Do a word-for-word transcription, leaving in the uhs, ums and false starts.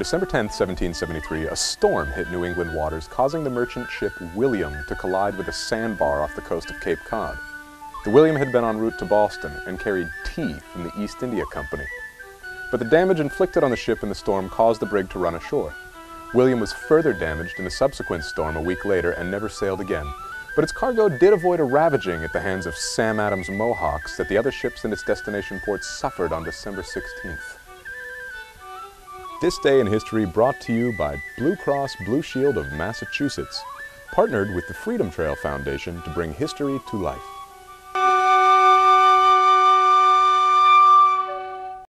December tenth, seventeen seventy-three, a storm hit New England waters, causing the merchant ship William to collide with a sandbar off the coast of Cape Cod. The William had been en route to Boston and carried tea from the East India Company. But the damage inflicted on the ship in the storm caused the brig to run ashore. William was further damaged in a subsequent storm a week later and never sailed again, but its cargo did avoid a ravaging at the hands of Sam Adams' Mohawks that the other ships in its destination ports suffered on December sixteenth. This Day in History brought to you by Blue Cross Blue Shield of Massachusetts, partnered with the Freedom Trail Foundation to bring history to life.